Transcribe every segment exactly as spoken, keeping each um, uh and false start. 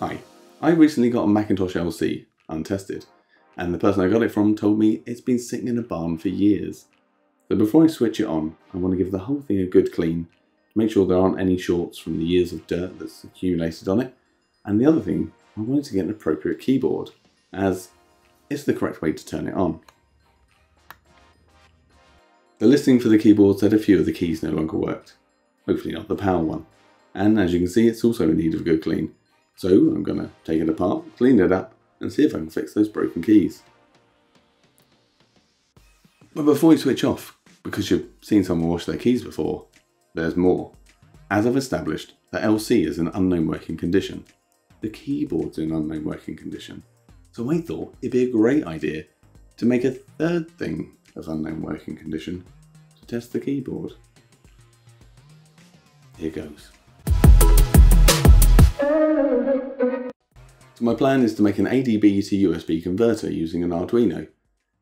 Hi, I recently got a Macintosh L C, untested, and the person I got it from told me it's been sitting in a barn for years. So before I switch it on, I want to give the whole thing a good clean, to make sure there aren't any shorts from the years of dirt that's accumulated on it, and the other thing, I wanted to get an appropriate keyboard, as it's the correct way to turn it on. The listing for the keyboard said a few of the keys no longer worked, hopefully not the power one, and as you can see it's also in need of a good clean. So I'm going to take it apart, clean it up, and see if I can fix those broken keys. But before you switch off, because you've seen someone wash their keys before, there's more. As I've established, the L C is in unknown working condition. The keyboard's in unknown working condition. So I thought it'd be a great idea to make a third thing of unknown working condition to test the keyboard. Here goes. So my plan is to make an A D B to U S B converter using an Arduino,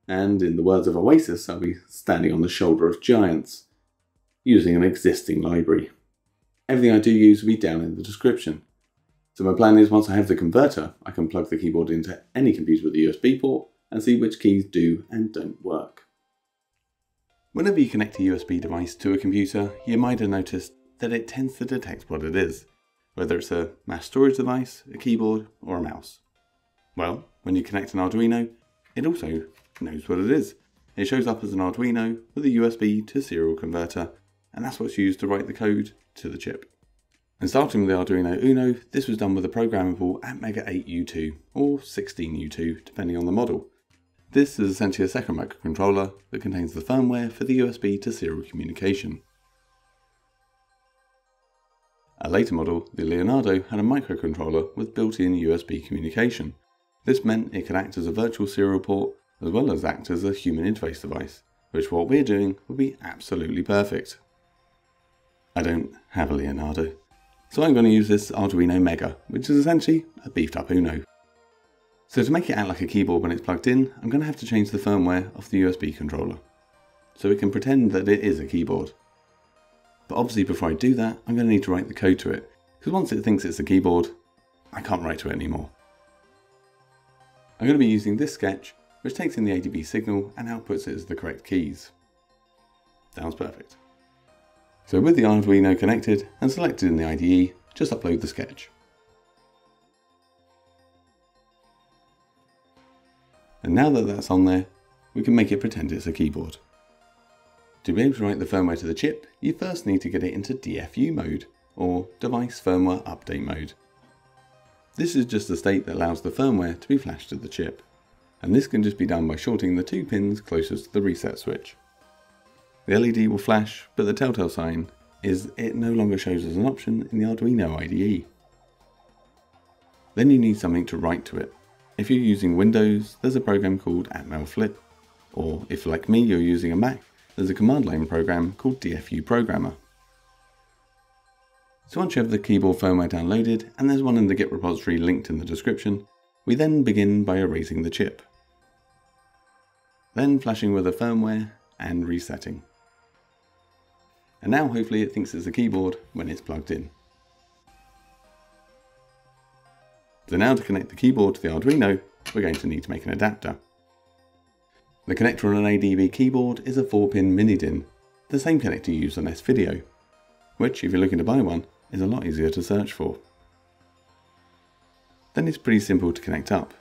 and in the words of Oasis, I'll be standing on the shoulder of giants, using an existing library. Everything I do use will be down in the description. So my plan is once I have the converter, I can plug the keyboard into any computer with a U S B port and see which keys do and don't work. Whenever you connect a U S B device to a computer, you might have noticed that it tends to detect what it is, whether it's a mass storage device, a keyboard, or a mouse. Well, when you connect an Arduino, it also knows what it is. It shows up as an Arduino with a U S B to serial converter, and that's what's used to write the code to the chip. And starting with the Arduino Uno, this was done with a programmable ATmega eight U two, or sixteen U two, depending on the model. This is essentially a second microcontroller that contains the firmware for the U S B to serial communication. A later model, the Leonardo, had a microcontroller with built-in U S B communication. This meant it could act as a virtual serial port as well as act as a human interface device, which what we're doing would be absolutely perfect. I don't have a Leonardo, so I'm going to use this Arduino Mega, which is essentially a beefed up Uno. So to make it act like a keyboard when it's plugged in, I'm going to have to change the firmware of the U S B controller, so it can pretend that it is a keyboard. But obviously before I do that, I'm going to need to write the code to it, because once it thinks it's a keyboard, I can't write to it anymore. I'm going to be using this sketch, which takes in the A D B signal and outputs it as the correct keys. Sounds perfect. So with the Arduino connected and selected in the I D E, just upload the sketch. And now that that's on there, we can make it pretend it's a keyboard. To be able to write the firmware to the chip, you first need to get it into D F U mode, or Device Firmware Update mode. This is just the state that allows the firmware to be flashed to the chip, and this can just be done by shorting the two pins closest to the reset switch. The L E D will flash, but the telltale sign is it no longer shows as an option in the Arduino I D E. Then you need something to write to it. If you're using Windows, there's a program called Atmel Flip, or if like me you're using a Mac, there's a command line program called D F U Programmer. So once you have the keyboard firmware downloaded, and there's one in the Git repository linked in the description, we then begin by erasing the chip, then flashing with the firmware and resetting. And now hopefully it thinks it's a keyboard when it's plugged in. So now to connect the keyboard to the Arduino, we're going to need to make an adapter. The connector on an A D B keyboard is a four pin Mini D I N, the same connector you use on S video, which if you're looking to buy one is a lot easier to search for. Then it's pretty simple to connect up.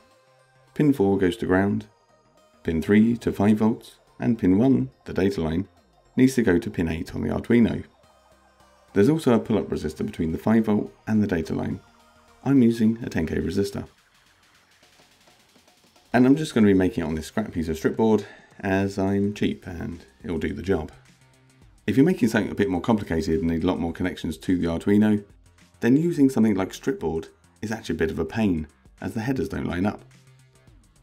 Pin four goes to ground, pin three to five volts, and pin one, the data line, needs to go to pin eight on the Arduino. There's also a pull-up resistor between the five volt and the data line. I'm using a ten K resistor. And I'm just going to be making it on this scrap piece of strip board, as I'm cheap and it'll do the job. If you're making something a bit more complicated and need a lot more connections to the Arduino, then using something like strip board is actually a bit of a pain, as the headers don't line up.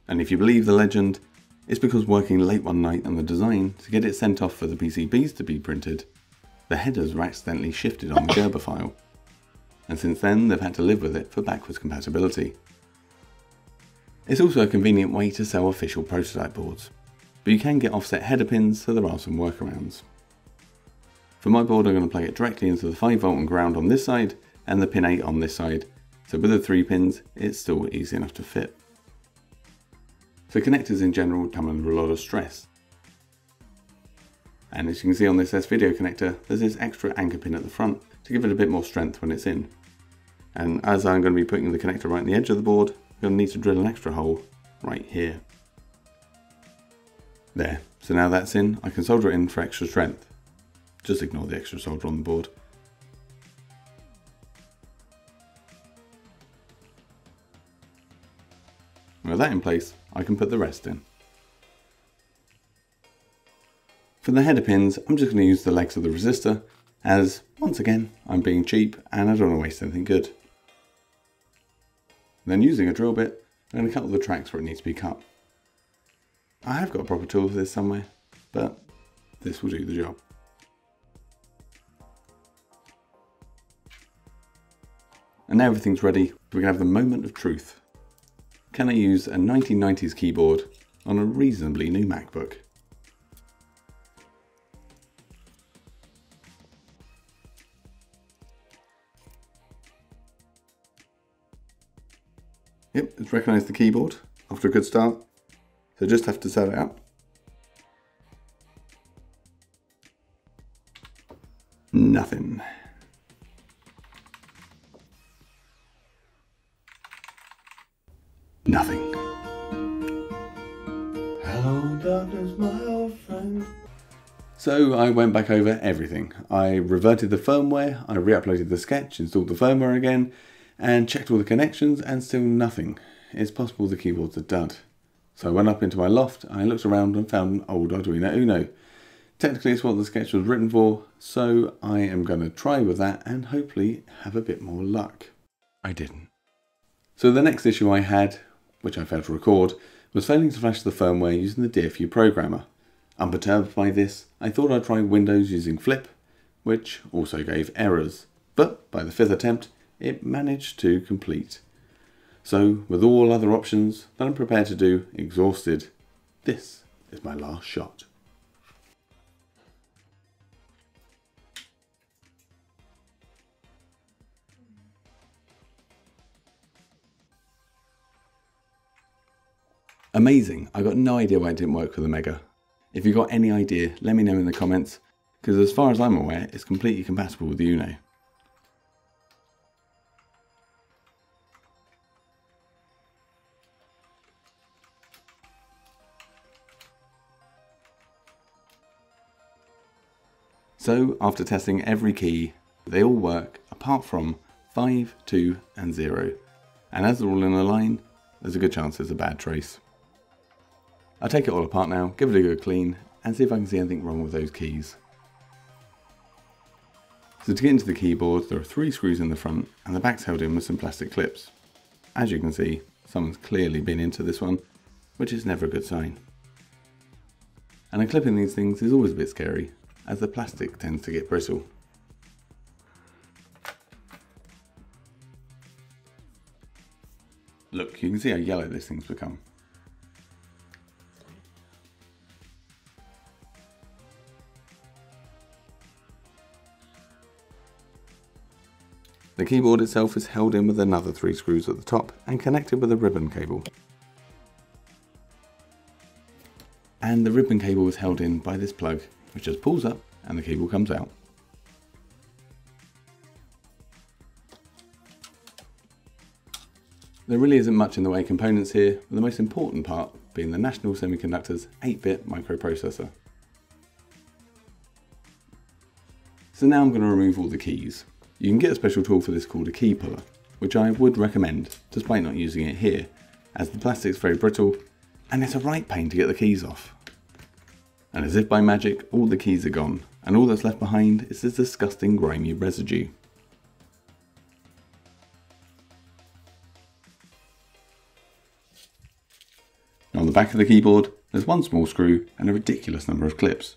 And if you believe the legend, it's because working late one night on the design to get it sent off for the P C Bs to be printed, the headers were accidentally shifted on the Gerber file. And since then they've had to live with it for backwards compatibility. It's also a convenient way to sell official prototype boards, but you can get offset header pins, so there are some workarounds. For my board I'm going to plug it directly into the five volt and ground on this side and the pin eight on this side, So with the three pins, it's still easy enough to fit. So connectors in general come under a lot of stress. And as you can see on this S-video connector, there's this extra anchor pin at the front to give it a bit more strength when it's in. And as I'm going to be putting the connector right on the edge of the board, you'll need to drill an extra hole right here. There, so now that's in, I can solder it in for extra strength. Just ignore the extra solder on the board. With that in place, I can put the rest in. For the header pins, I'm just going to use the legs of the resistor, as, once again, I'm being cheap and I don't want to waste anything good. Then using a drill bit, I'm going to cut all the tracks where it needs to be cut. I have got a proper tool for this somewhere, but this will do the job. And now everything's ready, we can have the moment of truth. Can I use a nineteen nineties keyboard on a reasonably new MacBook? Yep, it's recognised the keyboard after a good start, so just have to set it up. Nothing. Nothing. Hello, darkness, my old friend. So I went back over everything. I reverted the firmware, I re-uploaded the sketch, installed the firmware again, and checked all the connections, and still nothing. It's possible the keyboard's a dud. So I went up into my loft, I looked around and found an old Arduino Uno. Technically it's what the sketch was written for, so I am going to try with that and hopefully have a bit more luck. I didn't. So the next issue I had, which I failed to record, was failing to flash the firmware using the D F U Programmer. Unperturbed by this, I thought I'd try Windows using Flip, which also gave errors, but by the fifth attempt, it managed to complete. So, with all other options that I'm prepared to do exhausted, this is my last shot. Amazing, I got no idea why it didn't work with the Mega. If you got any idea, let me know in the comments, because as far as I'm aware, it's completely compatible with the Uno. So after testing every key, they all work apart from five, two and zero. And as they're all in a line, there's a good chance there's a bad trace. I'll take it all apart now, give it a good clean, and see if I can see anything wrong with those keys. So to get into the keyboard, there are three screws in the front and the back's held in with some plastic clips. As you can see, someone's clearly been into this one, which is never a good sign. And unclipping these things is always a bit scary, as the plastic tends to get brittle. Look, you can see how yellow this thing's become. The keyboard itself is held in with another three screws at the top and connected with a ribbon cable. And the ribbon cable is held in by this plug, which just pulls up and the cable comes out. There really isn't much in the way of components here, with the most important part being the National Semiconductor's eight bit microprocessor. So now I'm going to remove all the keys. You can get a special tool for this called a key puller, which I would recommend, despite not using it here, as the plastic's very brittle and it's a right pain to get the keys off. And as if by magic, all the keys are gone, and all that's left behind is this disgusting grimy residue. And on the back of the keyboard, there's one small screw and a ridiculous number of clips.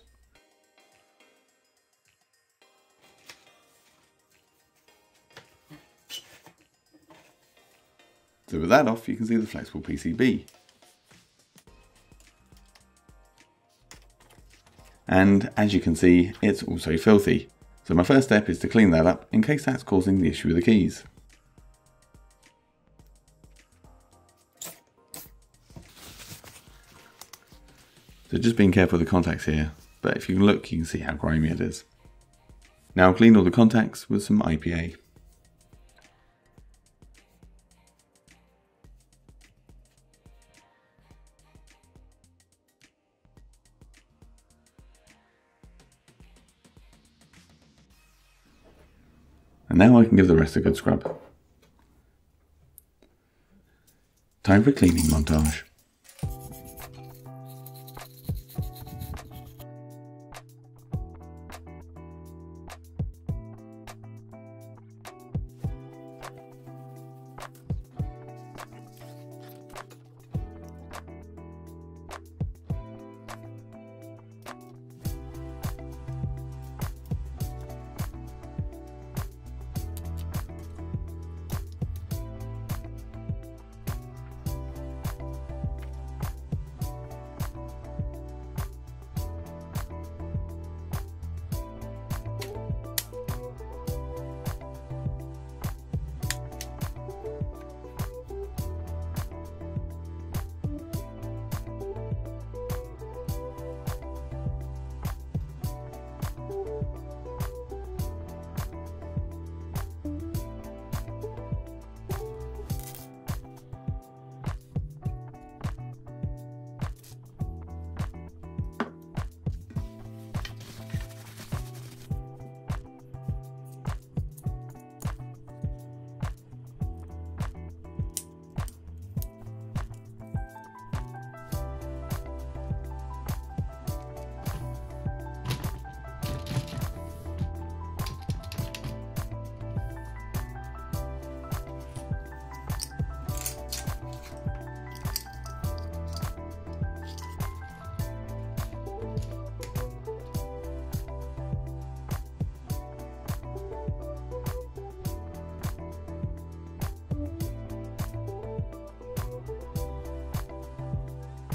So with that off, you can see the flexible P C B. And as you can see, it's also filthy. So my first step is to clean that up in case that's causing the issue with the keys. So just being careful with the contacts here, but if you look, you can see how grimy it is. Now clean all the contacts with some I P A. And now I can give the rest a good scrub. Time for a cleaning montage.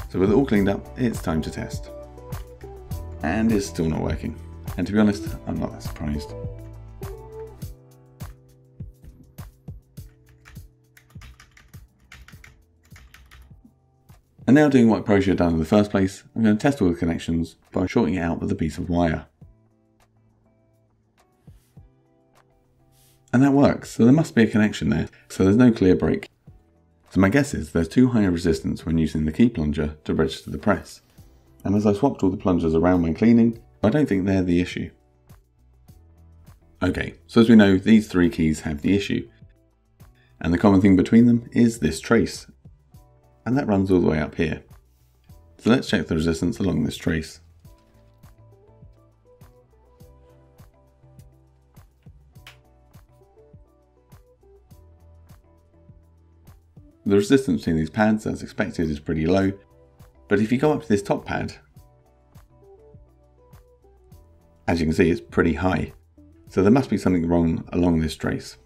So with it all cleaned up, it's time to test. And it's still not working. And to be honest, I'm not that surprised. And now, doing what I probably should have done in the first place, I'm going to test all the connections by shorting it out with a piece of wire. And that works, so there must be a connection there, so there's no clear break. So my guess is there's too high a resistance when using the key plunger to register the press. And as I swapped all the plungers around when cleaning, I don't think they're the issue. Okay, so as we know, these three keys have the issue. And the common thing between them is this trace. And that runs all the way up here. So let's check the resistance along this trace. The resistance between these pads, as expected, is pretty low, but if you go up to this top pad, as you can see, it's pretty high. So there must be something wrong along this trace.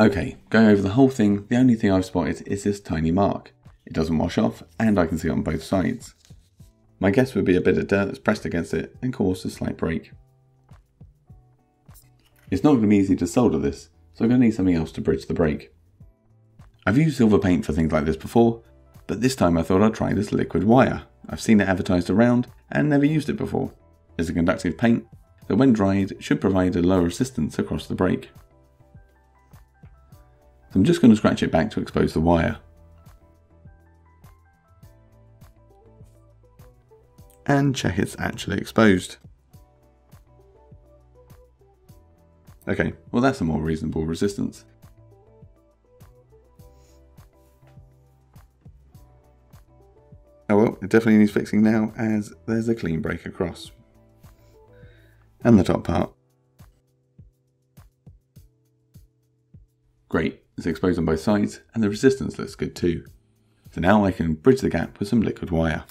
Okay, going over the whole thing, the only thing I've spotted is this tiny mark. It doesn't wash off, and I can see it on both sides. My guess would be a bit of dirt that's pressed against it and caused a slight break. It's not going to be easy to solder this, so I'm going to need something else to bridge the break. I've used silver paint for things like this before, but this time I thought I'd try this Liquiwire. I've seen it advertised around and never used it before. It's a conductive paint that when dried should provide a low resistance across the break. I'm just going to scratch it back to expose the wire. And check it's actually exposed. Okay, well that's a more reasonable resistance. Oh well, it definitely needs fixing now, as there's a clean break across. And the top part. Great, it's exposed on both sides, and the resistance looks good too. So now I can bridge the gap with some Liquiwire.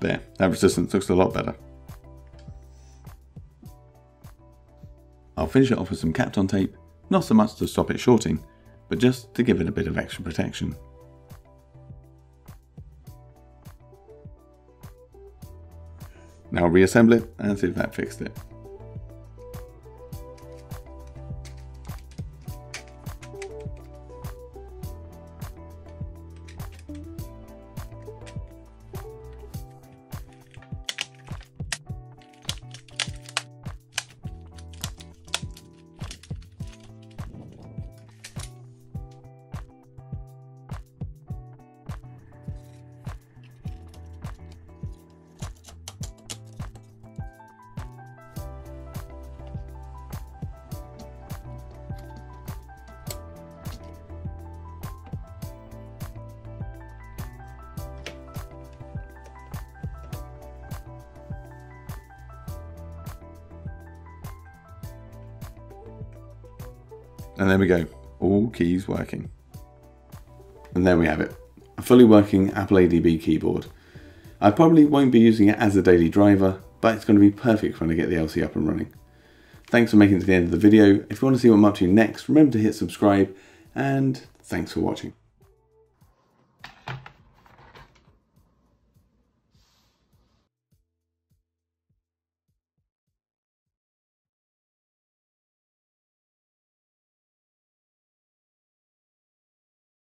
There, that resistance looks a lot better. finish it off with some Kapton tape, not so much to stop it shorting, but just to give it a bit of extra protection. Now reassemble it and see if that fixed it. And there we go, all keys working. And there we have it, a fully working Apple A D B keyboard. I probably won't be using it as a daily driver, but it's going to be perfect when I get the L C up and running. Thanks for making it to the end of the video. If you want to see what I'm up to next, remember to hit subscribe, and thanks for watching.